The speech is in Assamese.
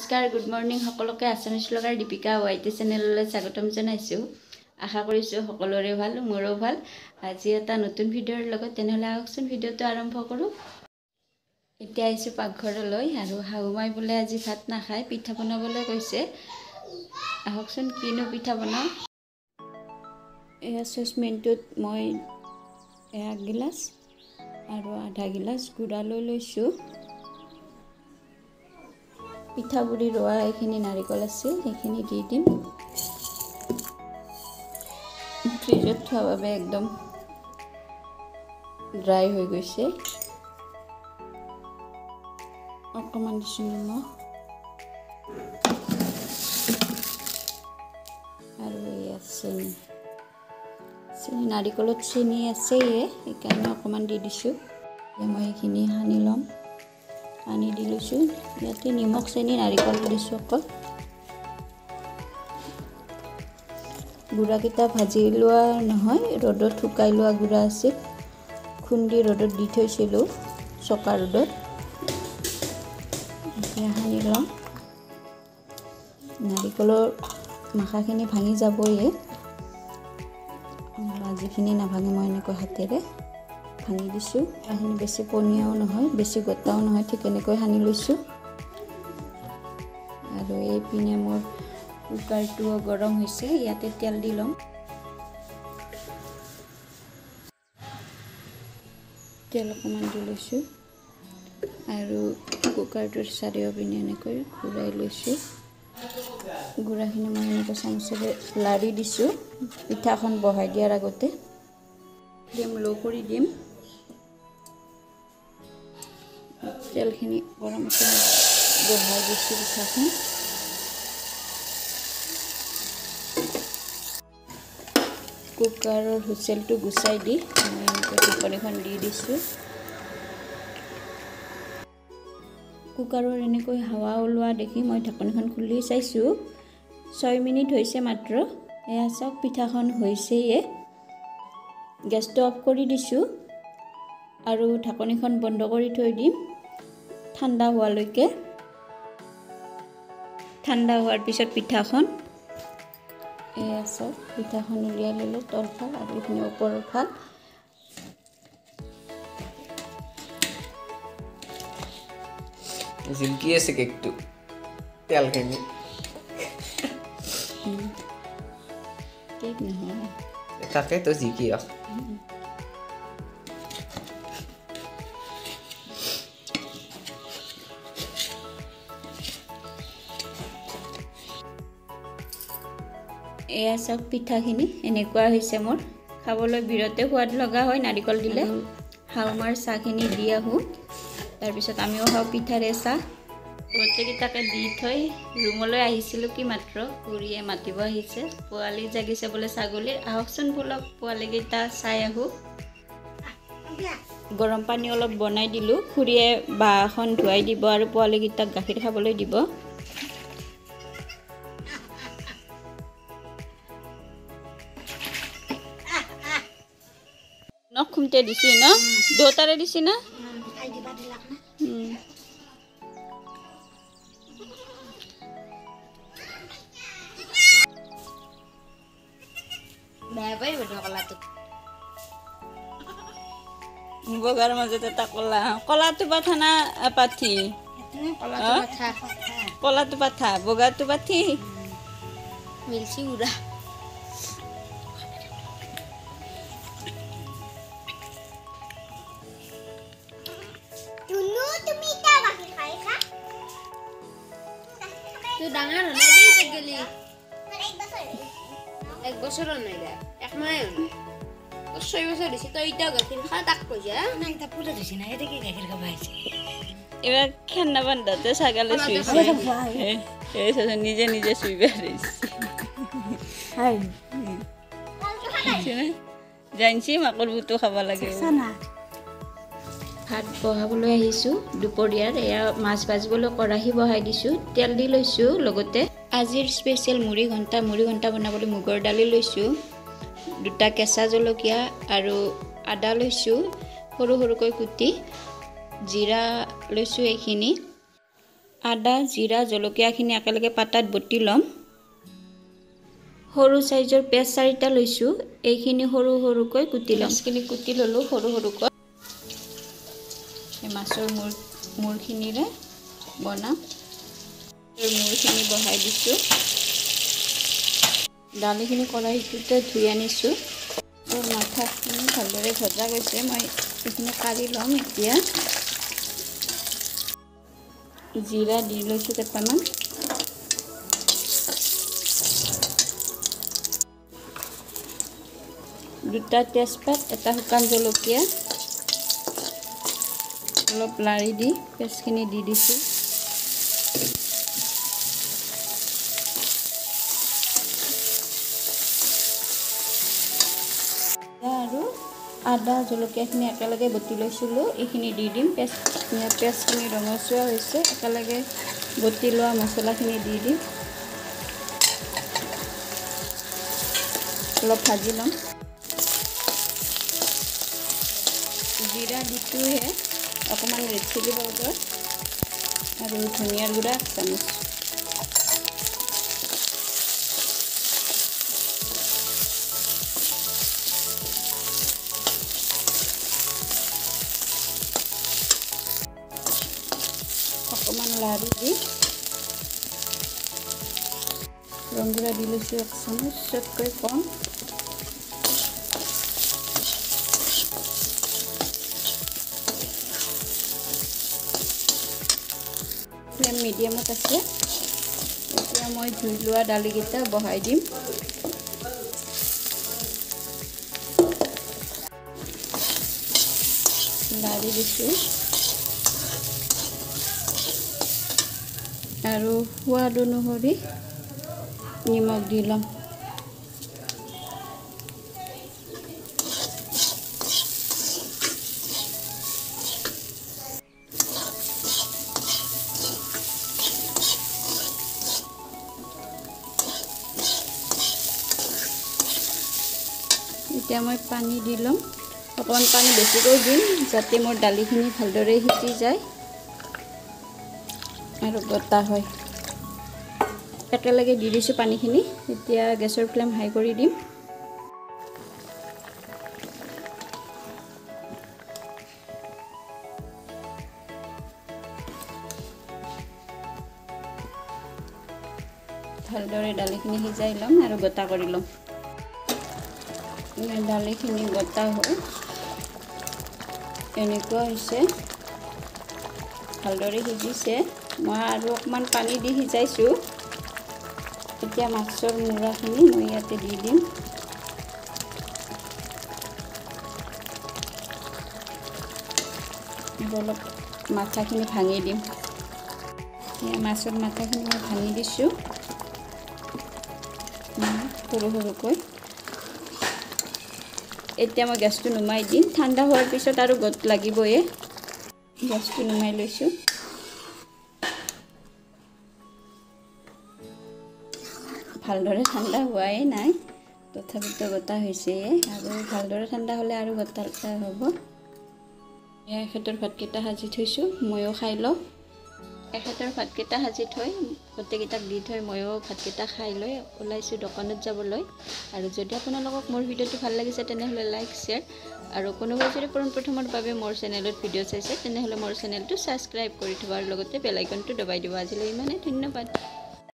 নমস্কাৰ গুড মৰ্নিং সকলোকে আছামিজ লগৰ দীপিকা ওয়াইটি চেনেললৈ স্বাগতম জনাইছো আশা কৰিছো সকলোৰে ভাল মোৰো ভাল আজি এটা নতুন ভিডিঅৰ লগত তেনেহলে আকচন ভিডিঅটো আৰম্ভ কৰো এতিয়া আইছো পাকঘৰলৈ আৰু হাউমাই বলে আজি ভাত নাখায় পিঠা বনাবলৈ কৈছে আকচন কিনো পিঠা বনাম এয়া সসমেন্টত মই এক গিলাস আৰু আধা গিলাস গুড়া লৈ লৈছো পিঠা গুড়ি রোয়া এখানে নারিকল আছে এখানে দিয়ে দিম ফ্রিজত থোৱা বাবে একদম ড্রাই হৈ গৈছে অকমান দিছিলো আৰু এই আছে চেনি নারিকলত চেনি আছে এখানে অকমান দি দিছো মই এখানে হানি লম পানি দি লৈছো ইয়াতে নিমখ চেনি নাৰিকল দিছো অকল গুড়া কিটা ভাজি লোৱা নহয় ৰ'দত শুকাই লোৱা গুড়া আছে খুন্দি ৰ'দত দি থৈছিলো চকা ৰ'দত এতিয়া হানি লম নাৰিকলৰ মাখাখিনি ভাঙি যাবই আজিখিনি নাভাঙে মই এনেকৈ হাতেৰে হানি দিছো আহনি বেছি পনিয়াও নহয় বেছি গটাও নহয় ঠিক এনেকৈ হানি লৈছো আৰু এই পিনে মোৰ কুকাৰটো গৰম হৈছে ইয়াতে তেল দি লম তেল অকমান দি লৈছো আৰু কুকাৰটোৰ চাৰিও পিনে এনেকৈ ঘূৰাই লৈছো গুড়াখিনি মই এনেকৈ চামুচেৰে লাৰি দিছো পিঠাখন বহাই দিয়াৰ আগতে দিম লো কৰি দিম তেলখিনি গৰম কৰি বহাই দিছোঁ পিঠাখন কুকাৰৰ হুইচেলটো গুচাই দি মই ঢাকনিখন দি দিছোঁ কুকাৰৰ এনেকৈ হাৱা ওলোৱা দেখি মই ঢাকনিখন খুলি চাইছোঁ 6 মিনিট হৈছে মাত্ৰ এয়া চব পিঠাখন হৈছে গেছটো অফ কৰি দিছোঁ আৰু ঢাকনিখন বন্ধ কৰি থৈ দিম ঠাণ্ডা হোৱালৈকে ঠাণ্ডা হোৱাৰ পিছত পিঠাখন এই আছে পিঠাখন উলিয়াই ললোঁ তলফাল আৰু এইখিনি ওপৰৰ ফাল জিলকি আছে কেকটো তেলখিনি কেক নহয় তাকে তো জিকি আছে এয়া সব পিঠাখিনি এনেকুৱা হৈছে মোৰ খাবলৈ বিৰতে সোৱাদ লগা হয় নাৰিকল দিলে হাউমাৰ চাহখিনি দি আহো তাৰপিছত আমিও খাওঁ পিঠাৰে চাহ গোটেইকেইটাকে দি থৈ ৰুমলৈ আহিছিলোঁ কি মাত্ৰ পুৰিয়ে মাতিব আহিছে পোৱালি জাগিছে বোলে ছাগলীৰ আহকচোন বোলক পোৱালিকেইটা চাই আহোঁ গৰম পানী অলপ বনাই দিলোঁ খুৰীয়ে বাঁহখন ধুৱাই দিব আৰু পোৱালিকেইটাক গাখীৰ খাবলৈ দিব নখ খুমতে দিছি ন দুটাৰে দিছি না বাই বড় কলাটো মুগৰ মাজতে তা কলা কলাটো পাঠা না পাঠি কলাটো পাঠা বগাটো পাঠি মিলছি উৰা তুনু তুমি তা বাকি খাই খা তুই ডাঙৰ হলি তে গলি এক বছৰ নাই দে এক মাহে তোৰ 6 বছৰ দিছি তই ইটা গাখীৰ খা তাক কৈ যা নাই তা পুৰা দিছি না এতে কি গাখীৰ খাবাইছে এবা খানা বন্ধতে ছাগলে শুইছে এই সজন নিজে নিজে শুই বেৰিছে হাই জানছি মাকৰ বুটো খাব লাগে সানা ভাত বহাবলৈ আহিছো দুপৰীয়াৰ এয়া মাছ ভাজিবলৈ কৰাহি বহাই দিছো তেল দি লৈছো লগতে আজিৰ স্পেশাল মুড়ি ঘণ্টা বনাবলৈ মুগৰ দালি লৈছো দুটা কেঁচা জলকীয়া আৰু আদা লৈছো সৰু সৰুকৈ কুটি জিৰা লৈছো এইখিনি আদা জিরা জলকীয়াখিনি একেলগে পাতাত বটি লম সৰু সাইজৰ পেছ চাৰিটা লৈছো এইখিনি সৰু সৰুকৈ কুটি লম এইখিনি কুটি ললো সৰু সৰুকৈ এই মাছৰ মূৰখিনিৰে বনাম এই মূৰখিনি বহাই দিছো দালিখিনি কড়াইতে ধুই আনিছো আৰু মাথাখিনি ভালদৰে ভজা গৈছে মই এইখিনি কাঢ়ি লম এতিয়া জিৰা দি লৈছো কেইটামান দুটা তেজপাত এটা শুকান জলকীয়া অলপ লাৰি দি পেষ্টখিনি দি দিছো আৰু আদা জলকীয়াখিনি একেলগে বটি লৈছিলো এইখিনি দি দিম পেষ্টখিনি ৰঙচুৱা হৈছে একেলগে বটি লোৱা মছলাখিনি দি দিম অলপ ভাজি লম জিৰা দিটোহে অকমান ৰেড চিলি পাউডাৰ আৰু ধনিয়াৰ গুড়া চামুচ অকমান লাৰি দি ৰং গুড়া দি লৈছো এক চামুচতকৈ কম फ्लेम मीडियमত আছে এতিয়া মই ধুই লোৱা ডালিকিটা বহাই দিম লাৰি দিছো আৰু সোৱাদ অনুসৰি নিমখ দি লম এতিয়া মই পানী দি লম অকমান পানী বেছিকৈ দিম যাতে মোৰ ডালিখিনি ভালদৰে সিজি যায় আৰু গটা হয় একেলগে দি দিছো পানীখিনি এতিয়া গ্যাসৰ ফ্লেম হাই কৰি দিম ভালদৰে ডালিখিনি সিজাই লম আৰু গটা কৰি লম ডালিখিনি গটা হ'ল এনেকুৱা হৈছে ভালদৰে সিজিছে মই আৰু অকমান পানী দি সিজাইছো এতিয়া মাছৰ মুৰাখিনি মই ইয়াতে দি দিম অলপ মাথাখিনি ভাঙি দিম মাছৰ মাথাখিনি মই ভাঙি দিছো সৰু সৰুকৈ এতিয়া মই গ্যাসটো নুমাই দিম ঠাণ্ডা হোৱাৰ পিছত আৰু গট লাগিবয়ে গ্যাসটো নুমাই লৈছো ভালদৰে ঠাণ্ডা হোৱাই নাই তথাপিতো গটা হৈছে আৰু ভালদৰে ঠাণ্ডা হ'লে আৰু গটা হ'ব এখেতৰ ভাতকেইটা সাজি থৈছো ময়ো খাই লওঁ এখেতৰ ভাতকেইটা সাজি থৈ গোটেইকেইটাক দি থৈ ময়ো ভাতকেইটা খাই লৈ ওলাইছোঁ দোকানত যাবলৈ আৰু যদি আপোনালোকক মোৰ ভিডিঅ'টো ভাল লাগিছে তেনেহ'লে লাইক শ্বেয়াৰ আৰু কোনোবাই যদি পোনপ্ৰথমৰ বাবে মোৰ চেনেলত ভিডিঅ' চাইছে তেনেহ'লে মোৰ চেনেলটো ছাবস্ক্ৰাইব কৰি থব আৰু লগতে বেল আইকনটো দবাই দিব আজিলৈ ইমানেই ধন্যবাদ।